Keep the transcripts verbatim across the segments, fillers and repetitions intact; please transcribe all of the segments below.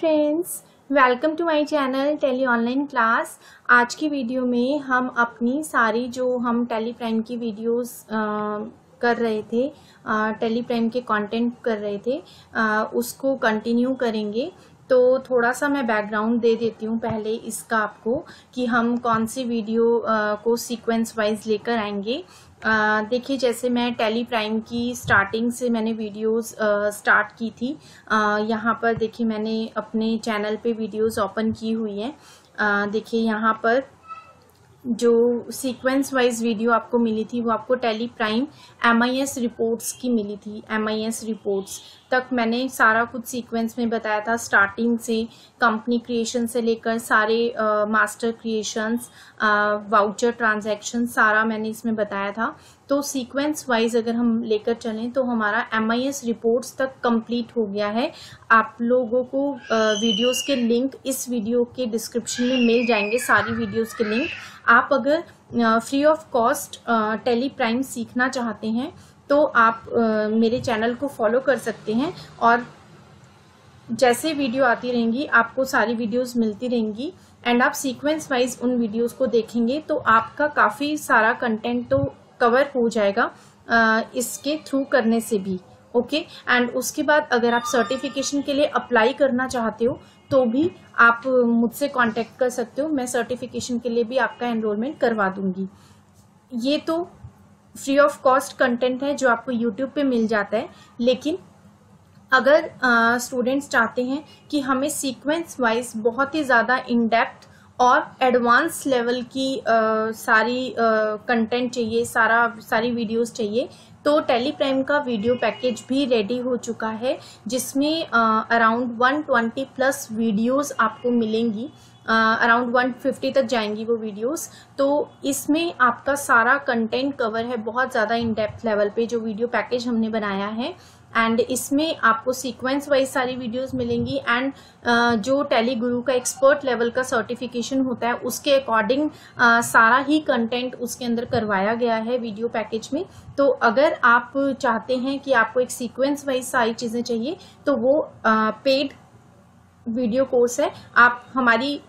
Friends, welcome to my channel Tally online class. आज की video में हम अपनी सारी जो हम टैली प्राइम की वीडियोस कर रहे थे, टैली प्राइम के कंटेंट कर रहे थे, आ, उसको कंटिन्यू करेंगे। तो थोड़ा सा मैं बैकग्राउंड दे देती हूँ पहले इसका आपको, कि हम कौन सी वीडियो आ, को सीक्वेंस वाइज लेकर आएंगे। देखिए, जैसे मैं टैली प्राइम की स्टार्टिंग से मैंने वीडियोस स्टार्ट की थी। यहाँ पर देखिए, मैंने अपने चैनल पे वीडियोस ओपन की हुई हैं। देखिए यहाँ पर जो सीक्वेंस वाइज वीडियो आपको मिली थी वो आपको Tally Prime M I S reports की मिली थी। एम आई एस रिपोर्ट्स तक मैंने सारा कुछ सीक्वेंस में बताया था, स्टार्टिंग से कंपनी क्रिएशन से लेकर सारे आ, मास्टर क्रिएशंस, वाउचर ट्रांजैक्शन, सारा मैंने इसमें बताया था। तो सीक्वेंस वाइज अगर हम लेकर चलें तो हमारा एम आई एस रिपोर्ट्स तक कंप्लीट हो गया है। आप लोगों को वीडियोस के लिंक इस वीडियो के डिस्क्रिप्शन में मिल जाएंगे, सारी वीडियोस के लिंक। आप अगर free of cost Tally Prime सीखना चाहते हैं तो आप uh, मेरे चैनल को फॉलो कर सकते हैं, और जैसे वीडियो आती रहेंगी आपको सारी वीडियोस मिलती रहेंगी, एंड आप सीक्वेंस वाइज उन वीडियोस को देखेंगे तो आपका काफ़ी सारा कंटेंट तो कवर हो जाएगा uh, इसके थ्रू करने से भी। Okay okay? एंड उसके बाद अगर आप सर्टिफिकेशन के लिए अप्लाई करना चाहते हो तो भी आप मुझसे कॉन्टेक्ट कर सकते हो, मैं सर्टिफिकेशन के लिए भी आपका एनरोलमेंट करवा दूँगी। ये तो फ्री ऑफ कॉस्ट कंटेंट है जो आपको यूट्यूब पे मिल जाता है, लेकिन अगर स्टूडेंट्स चाहते हैं कि हमें सीक्वेंस वाइज बहुत ही ज़्यादा इन डेप्थ और एडवांस लेवल की आ, सारी कंटेंट चाहिए, सारा सारी वीडियोस चाहिए, तो टैली प्राइम का वीडियो पैकेज भी रेडी हो चुका है, जिसमें around one twenty plus videos आपको मिलेंगी, अराउंड वन फिफ्टी तक जाएंगी वो वीडियोस। तो इसमें आपका सारा कंटेंट कवर है बहुत ज़्यादा इन डेप्थ लेवल पे, जो वीडियो पैकेज हमने बनाया है। एंड इसमें आपको सीक्वेंस वाइज सारी वीडियोस मिलेंगी, एंड uh, जो टैली गुरु का एक्सपर्ट लेवल का सर्टिफिकेशन होता है उसके अकॉर्डिंग uh, सारा ही कंटेंट उसके अंदर करवाया गया है वीडियो पैकेज में। तो अगर आप चाहते हैं कि आपको एक सीक्वेंस वाइज सारी चीज़ें चाहिए तो वो पेड uh, वीडियो कोर्स है। आप हमारी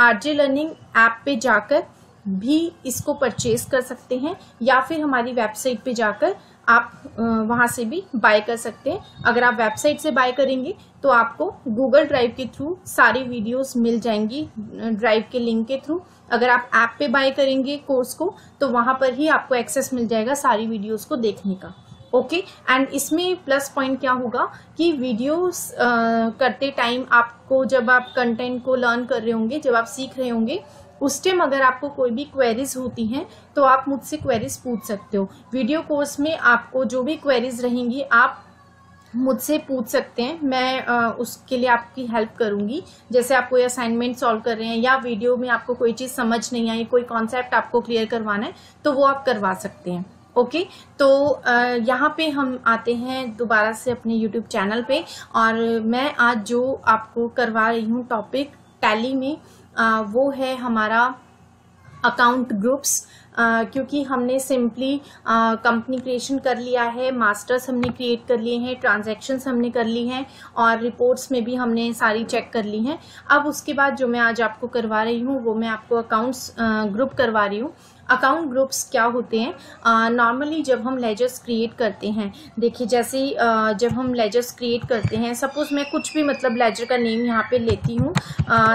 आरजे लर्निंग ऐप पे जाकर भी इसको परचेज कर सकते हैं, या फिर हमारी वेबसाइट पे जाकर आप वहाँ से भी बाय कर सकते हैं। अगर आप वेबसाइट से बाय करेंगे तो आपको गूगल ड्राइव के थ्रू सारी वीडियोस मिल जाएंगी, ड्राइव के लिंक के थ्रू। अगर आप ऐप पे बाय करेंगे कोर्स को तो वहाँ पर ही आपको एक्सेस मिल जाएगा सारी वीडियोस को देखने का। ओके okay, एंड इसमें प्लस पॉइंट क्या होगा कि वीडियोस uh, करते टाइम आपको, जब आप कंटेंट को लर्न कर रहे होंगे, जब आप सीख रहे होंगे उस टाइम अगर आपको कोई भी क्वेरीज होती हैं तो आप मुझसे क्वेरीज पूछ सकते हो। वीडियो कोर्स में आपको जो भी क्वेरीज रहेंगी आप मुझसे पूछ सकते हैं, मैं आ, उसके लिए आपकी हेल्प करूंगी। जैसे आप कोई असाइनमेंट सॉल्व कर रहे हैं, या वीडियो में आपको कोई चीज़ समझ नहीं आई, कोई कॉन्सेप्ट आपको क्लियर करवाना है, तो वो आप करवा सकते हैं। ओके okay, तो यहाँ पे हम आते हैं दोबारा से अपने YouTube चैनल पे, और मैं आज जो आपको करवा रही हूँ टॉपिक टैली में आ, वो है हमारा अकाउंट ग्रुप्स। Uh, क्योंकि हमने सिंपली कंपनी क्रिएशन कर लिया है, मास्टर्स हमने क्रिएट कर लिए हैं, ट्रांजैक्शंस हमने कर ली हैं, और रिपोर्ट्स में भी हमने सारी चेक कर ली हैं। अब उसके बाद जो मैं आज आपको करवा रही हूँ वो मैं आपको अकाउंट्स ग्रुप uh, करवा रही हूँ। अकाउंट ग्रुप्स क्या होते हैं? नॉर्मली uh, जब हम लेजर्स क्रिएट करते हैं, देखिए जैसे uh, जब हम लेजर्स क्रिएट करते हैं, सपोज़ मैं कुछ भी मतलब लेजर का नेम यहाँ पर लेती हूँ।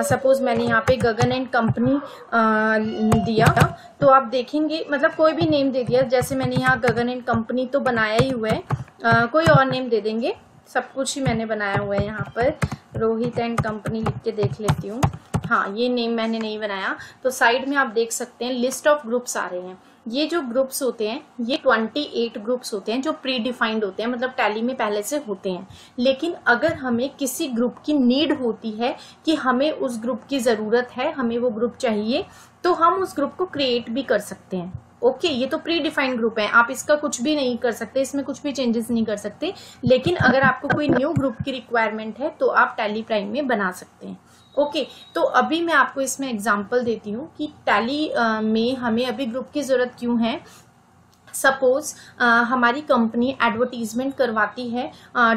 सपोज़ uh, मैंने यहाँ पर गगन एंड कंपनी uh, दिया, तो आप देखेंगे मतलब कोई भी नेम दे दिया, जैसे मैंने यहाँ गगन एंड कंपनी तो बनाया ही हुआ है, आ, कोई और नेम दे देंगे, सब कुछ ही मैंने बनाया हुआ है। यहाँ पर रोहित एंड कंपनी लिख के देख लेती हूँ। हाँ, ये नेम मैंने नहीं बनाया। तो साइड में आप देख सकते हैं लिस्ट ऑफ ग्रुप्स आ रहे हैं। ये जो ग्रुप्स होते हैं ये ट्वेंटी एट ग्रुप्स होते हैं जो प्री डिफाइंड होते हैं, मतलब टैली में पहले से होते हैं। लेकिन अगर हमें किसी ग्रुप की नीड होती है कि हमें उस ग्रुप की ज़रूरत है, हमें वो ग्रुप चाहिए, तो हम उस ग्रुप को क्रिएट भी कर सकते हैं। ओके okay, ये तो प्री डिफाइंड ग्रुप है, आप इसका कुछ भी नहीं कर सकते, इसमें कुछ भी चेंजेस नहीं कर सकते। लेकिन अगर आपको कोई न्यू ग्रुप की रिक्वायरमेंट है तो आप टैली प्राइम में बना सकते हैं। ओके okay, तो अभी मैं आपको इसमें एग्जांपल देती हूँ कि टैली में हमें अभी ग्रुप की ज़रूरत क्यों है। सपोज uh, हमारी कंपनी एडवर्टीजमेंट करवाती है,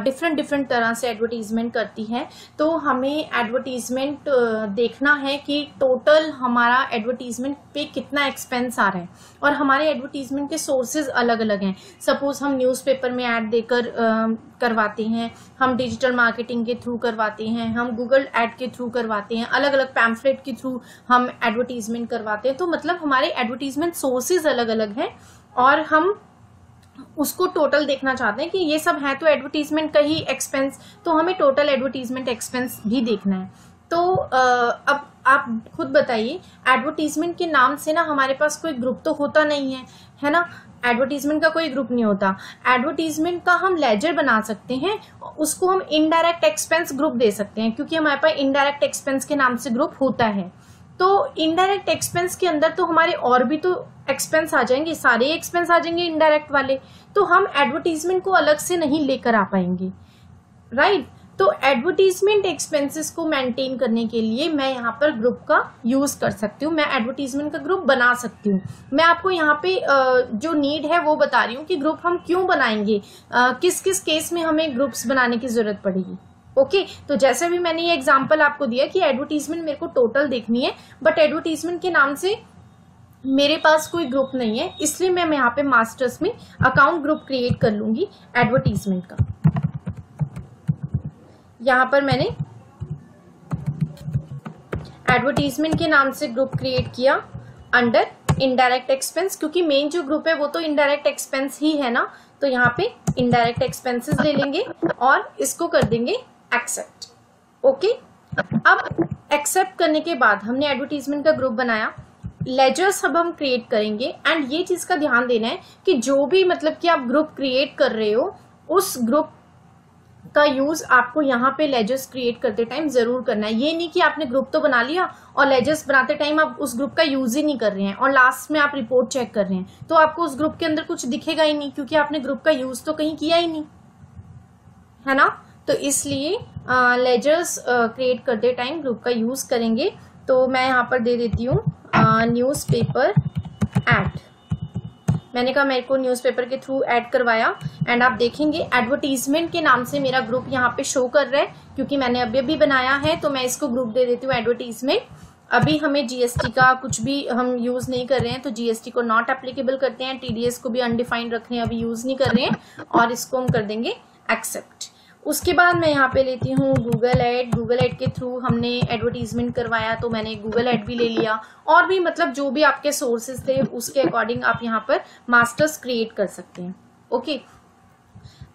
डिफरेंट uh, डिफरेंट तरह से एडवर्टीजमेंट करती है, तो हमें एडवर्टीजमेंट uh, देखना है कि टोटल हमारा एडवर्टीजमेंट पे कितना एक्सपेंस आ रहा है, और हमारे एडवर्टीजमेंट के सोर्सेज अलग अलग हैं. सपोज हम न्यूज़पेपर में ऐड देकर uh, करवाते हैं, हम डिजिटल मार्केटिंग के थ्रू करवाते हैं, हम गूगल ऐड के थ्रू करवाते हैं, अलग अलग पैम्फलेट के थ्रू हम एडवर्टीजमेंट करवाते हैं. तो मतलब हमारे एडवर्टीजमेंट सोर्सेज अलग अलग हैं और हम उसको टोटल देखना चाहते हैं कि ये सब है तो एडवर्टीजमेंट का ही एक्सपेंस, तो हमें टोटल एडवर्टीजमेंट एक्सपेंस भी देखना है. तो अब आप खुद बताइए, एडवर्टीजमेंट के नाम से ना हमारे पास कोई ग्रुप तो होता नहीं है, है ना, एडवर्टीजमेंट का कोई ग्रुप नहीं होता. एडवर्टीजमेंट का हम लेजर बना सकते हैं, उसको हम इनडायरेक्ट एक्सपेंस ग्रुप दे सकते हैं, क्योंकि हमारे पास इनडायरेक्ट एक्सपेंस के नाम से ग्रुप होता है. तो इनडायरेक्ट एक्सपेंस के अंदर तो हमारे और भी तो एक्सपेंस आ जाएंगे, सारे एक्सपेंस आ जाएंगे इनडायरेक्ट वाले, तो हम एडवर्टीजमेंट को अलग से नहीं लेकर आ पाएंगे, राइट. तो एडवर्टीजमेंट एक्सपेंसेस को मेंटेन करने के लिए मैं यहाँ पर ग्रुप का यूज कर सकती हूँ, मैं एडवर्टीजमेंट का ग्रुप बना सकती हूँ. मैं आपको यहाँ पे जो नीड है वो बता रही हूँ कि ग्रुप हम क्यों बनाएंगे, किस किस केस में हमें ग्रुप्स बनाने की जरूरत पड़ेगी. ओके okay, तो जैसे भी मैंने ये एग्जांपल आपको दिया कि एडवर्टीजमेंट मेरे को टोटल देखनी है, बट एडवर्टीजमेंट के नाम से मेरे पास कोई ग्रुप नहीं है, इसलिए मैं यहाँ पे मास्टर्स में अकाउंट ग्रुप क्रिएट कर लूंगी एडवर्टीजमेंट का. यहाँ पर मैंने एडवर्टीजमेंट के नाम से ग्रुप क्रिएट किया अंडर इनडायरेक्ट एक्सपेंस, क्योंकि मेन जो ग्रुप है वो तो इनडायरेक्ट एक्सपेंस ही है ना, तो यहाँ पे इनडायरेक्ट एक्सपेंसेस ले लेंगे और इसको कर देंगे एक्सेप्ट. ओके, अब एक्सेप्ट करने के बाद हमने एडवर्टीजमेंट का ग्रुप बनाया, लेजर्स अब हम क्रिएट करेंगे. एंड ये चीज का ध्यान देना है कि जो भी मतलब कि आप ग्रुप क्रिएट कर रहे हो, उस ग्रुप का यूज आपको यहाँ पे लेजर्स क्रिएट करते टाइम जरूर करना है. ये नहीं कि आपने ग्रुप तो बना लिया और लेजर्स बनाते टाइम आप उस ग्रुप का यूज ही नहीं कर रहे हैं और लास्ट में आप रिपोर्ट चेक कर रहे हैं, तो आपको उस ग्रुप के अंदर कुछ दिखेगा ही नहीं, क्योंकि आपने ग्रुप का यूज तो कहीं किया ही नहीं, है ना. तो इसलिए लेजर्स क्रिएट करते टाइम ग्रुप का यूज करेंगे. तो मैं यहाँ पर दे देती हूँ न्यूज पेपर एड. मैंने कहा मेरे को न्यूज़पेपर के थ्रू ऐड करवाया, एंड आप देखेंगे एडवर्टीजमेंट के नाम से मेरा ग्रुप यहाँ पे शो कर रहा है, क्योंकि मैंने अभी अभी बनाया है. तो मैं इसको ग्रुप दे देती हूँ एडवर्टीजमेंट. अभी हमें जीएसटी का कुछ भी हम यूज नहीं कर रहे हैं, तो जीएसटी को नॉट एप्लीकेबल करते हैं, टीडीएस को भी अनडिफाइंड रख रहे हैं, अभी यूज नहीं कर रहे हैं, और इसको हम कर देंगे एक्सेप्ट. उसके बाद मैं यहाँ पे लेती हूँ गूगल ऐड. गूगल ऐड के थ्रू हमने एडवर्टीजमेंट करवाया, तो मैंने गूगल ऐड भी ले लिया, और भी मतलब जो भी आपके सोर्सेज थे उसके अकॉर्डिंग आप यहाँ पर मास्टर्स क्रिएट कर सकते हैं. ओके,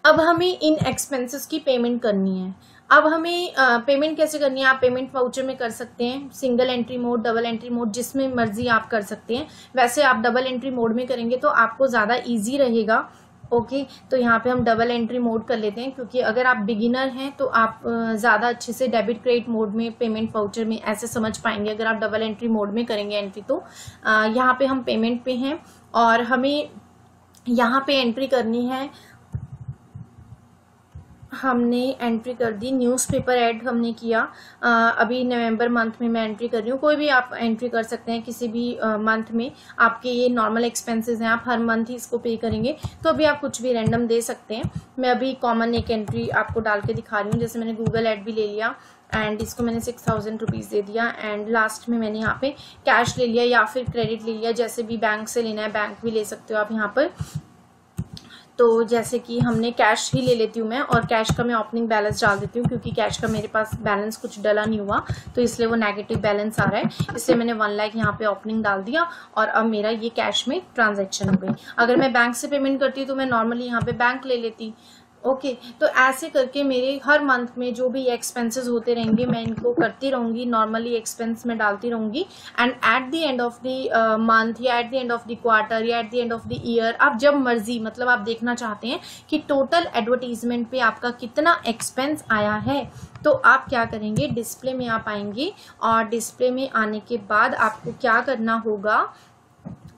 अब हमें इन एक्सपेंसेस की पेमेंट करनी है. अब हमें पेमेंट कैसे करनी है? आप पेमेंट वाउचर में कर सकते हैं, single entry mode, double entry mode, जिसमें मर्जी आप कर सकते हैं. वैसे आप डबल एंट्री मोड में करेंगे तो आपको ज़्यादा ईजी रहेगा. ओके okay, तो यहाँ पे हम डबल एंट्री मोड कर लेते हैं, क्योंकि अगर आप बिगिनर हैं तो आप ज़्यादा अच्छे से डेबिट क्रेडिट मोड में, पेमेंट वाउचर में ऐसे समझ पाएंगे अगर आप डबल एंट्री मोड में करेंगे एंट्री. तो यहाँ पे हम पेमेंट पे हैं और हमें यहाँ पे एंट्री करनी है. हमने एंट्री कर दी, न्यूज़पेपर ऐड हमने किया. आ, अभी नवंबर मंथ में मैं एंट्री कर रही हूँ. कोई भी आप एंट्री कर सकते हैं किसी भी मंथ में, आपके ये नॉर्मल एक्सपेंसेस हैं, आप हर मंथ ही इसको पे करेंगे, तो अभी आप कुछ भी रैंडम दे सकते हैं. मैं अभी कॉमन एक एंट्री आपको डाल के दिखा रही हूँ. जैसे मैंने गूगल ऐड भी ले लिया एंड इसको मैंने सिक्स थाउजेंड रुपीज़ दे दिया, एंड लास्ट में मैंने यहाँ पे कैश ले लिया या फिर क्रेडिट ले लिया, जैसे भी बैंक से लेना है बैंक भी ले सकते हो आप यहाँ पर. तो जैसे कि हमने कैश ही ले लेती हूँ मैं, और कैश का मैं ओपनिंग बैलेंस डाल देती हूँ, क्योंकि कैश का मेरे पास बैलेंस कुछ डला नहीं हुआ, तो इसलिए वो नेगेटिव बैलेंस आ रहा है, इसलिए मैंने वन लाख यहाँ पे ओपनिंग डाल दिया, और अब मेरा ये कैश में ट्रांजैक्शन हो गई. अगर मैं बैंक से पेमेंट करती तो मैं नॉर्मली यहाँ पे बैंक ले लेती. ओके okay, तो ऐसे करके मेरे हर मंथ में जो भी एक्सपेंसेस होते रहेंगे मैं इनको करती रहूँगी, नॉर्मली एक्सपेंस में डालती रहूँगी. And at the end of the month या at the end of the quarter या at the end of the year, आप जब मर्जी मतलब आप देखना चाहते हैं कि टोटल एडवर्टीजमेंट पे आपका कितना एक्सपेंस आया है, तो आप क्या करेंगे, डिस्प्ले में आप आएंगे, और डिस्प्ले में आने के बाद आपको क्या करना होगा,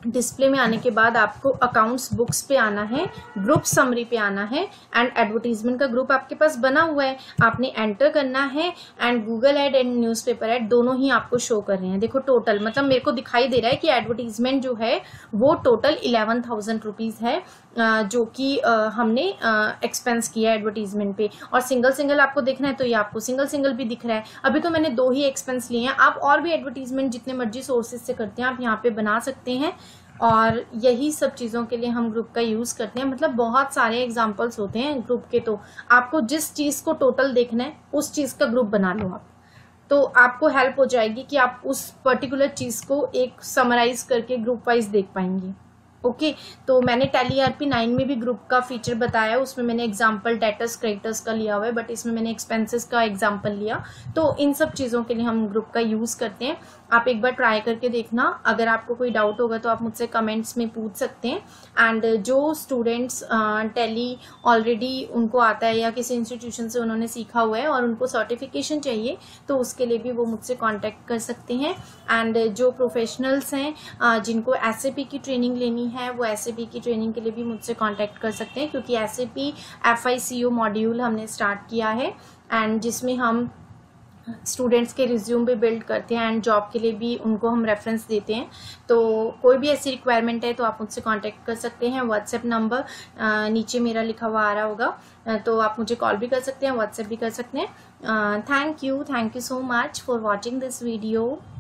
डिस्प्ले में आने के बाद आपको अकाउंट्स बुक्स पे आना है, ग्रुप समरी पे आना है एंड एडवर्टीजमेंट का ग्रुप आपके पास बना हुआ है, आपने एंटर करना है and Google ad and newspaper ad दोनों ही आपको शो कर रहे हैं। देखो टोटल मतलब मेरे को दिखाई दे रहा है कि एडवर्टीजमेंट जो है वो टोटल इलेवन थाउजेंड रुपीज़ है जो कि हमने एक्सपेंस किया एडवर्टीजमेंट पे, और सिंगल सिंगल आपको देखना है तो ये आपको सिंगल सिंगल भी दिख रहा है। अभी तो मैंने दो ही एक्सपेंस लिए हैं, आप और भी एडवर्टीजमेंट जितने मर्जी सोर्सेज से करते हैं आप यहाँ पे बना सकते हैं, और यही सब चीज़ों के लिए हम ग्रुप का यूज़ करते हैं। मतलब बहुत सारे एग्जाम्पल्स होते हैं ग्रुप के, तो आपको जिस चीज़ को टोटल देखना है उस चीज़ का ग्रुप बना लो आप, तो आपको हेल्प हो जाएगी कि आप उस पर्टिकुलर चीज़ को एक समराइज करके ग्रुप वाइज देख पाएंगे। ओके okay, तो मैंने टैली ईआरपी नाइन में भी ग्रुप का फीचर बताया, उसमें मैंने एग्जांपल डेटर्स क्रेडिटर्स का लिया हुआ है, बट इसमें मैंने एक्सपेंसेस का एग्जांपल लिया। तो इन सब चीज़ों के लिए हम ग्रुप का यूज़ करते हैं, आप एक बार ट्राई करके देखना। अगर आपको कोई डाउट होगा तो आप मुझसे कमेंट्स में पूछ सकते हैं। एंड जो स्टूडेंट्स टैली ऑलरेडी उनको आता है या किसी इंस्टीट्यूशन से उन्होंने सीखा हुआ है और उनको सर्टिफिकेशन चाहिए तो उसके लिए भी वो मुझसे कॉन्टैक्ट कर सकते हैं। एंड जो प्रोफेशनल्स हैं uh, जिनको एसएपी की ट्रेनिंग लेनी है वो एसएपी की ट्रेनिंग के लिए भी मुझसे कांटेक्ट कर सकते हैं, क्योंकि एसएपी एफआईसीओ मॉड्यूल हमने स्टार्ट किया है एंड जिसमें हम स्टूडेंट्स के रिज्यूम भी बिल्ड करते हैं एंड जॉब के लिए भी उनको हम रेफरेंस देते हैं। तो कोई भी ऐसी रिक्वायरमेंट है तो आप मुझसे कांटेक्ट कर सकते हैं। व्हाट्सएप नंबर नीचे मेरा लिखा हुआ आ रहा होगा, तो आप मुझे कॉल भी कर सकते हैं, व्हाट्सएप भी कर सकते हैं। Thank you thank you so much for watching this video.